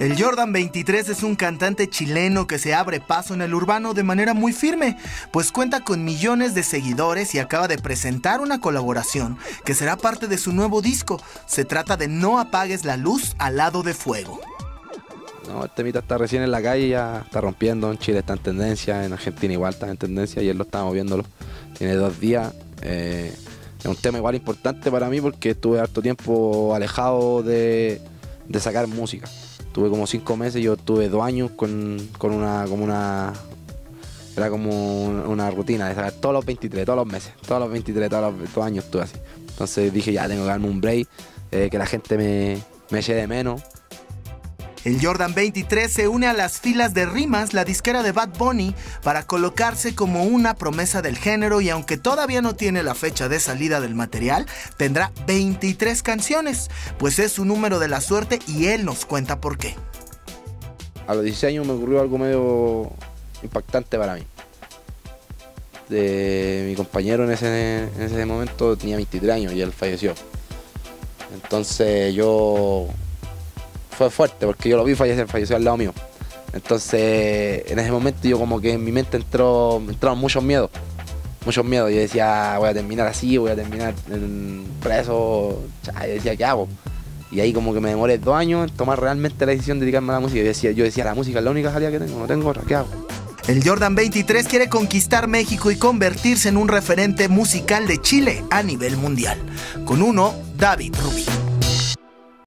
El Jordan 23 es un cantante chileno que se abre paso en el urbano de manera muy firme, pues cuenta con millones de seguidores y acaba de presentar una colaboración que será parte de su nuevo disco. Se trata de No apagues la luz al lado de Fuego. No, este temita está recién en la calle, ya está rompiendo, en Chile está en tendencia, en Argentina igual está en tendencia y él lo está moviéndolo. Tiene 2 días. Es un tema igual importante para mí porque estuve harto tiempo alejado de sacar música. Tuve como 5 meses, yo tuve 2 años era como una rutina de sacar todos los 23, todos los meses, todos los 23, todos los años estuve así. Entonces dije, ya tengo que darme un break, que la gente me eche de menos. El Jordan 23 se une a las filas de Rimas, la disquera de Bad Bunny, para colocarse como una promesa del género, y aunque todavía no tiene la fecha de salida del material, tendrá 23 canciones, pues es su número de la suerte y él nos cuenta por qué. A los 16 años me ocurrió algo medio impactante para mí. Mi compañero en ese momento tenía 23 años y él falleció. Entonces fue fuerte porque yo lo vi falleció al lado mío. Entonces en ese momento yo como que en mi mente entraron muchos miedos. Yo decía, voy a terminar así, voy a terminar preso. Yo decía, ¿qué hago? Y ahí como que me demoré 2 años en tomar realmente la decisión de dedicarme a la música. Yo decía, la música es la única salida que tengo, no tengo otra, ¿qué hago? El Jordan 23 quiere conquistar México y convertirse en un referente musical de Chile a nivel mundial. Con uno, David Rubio.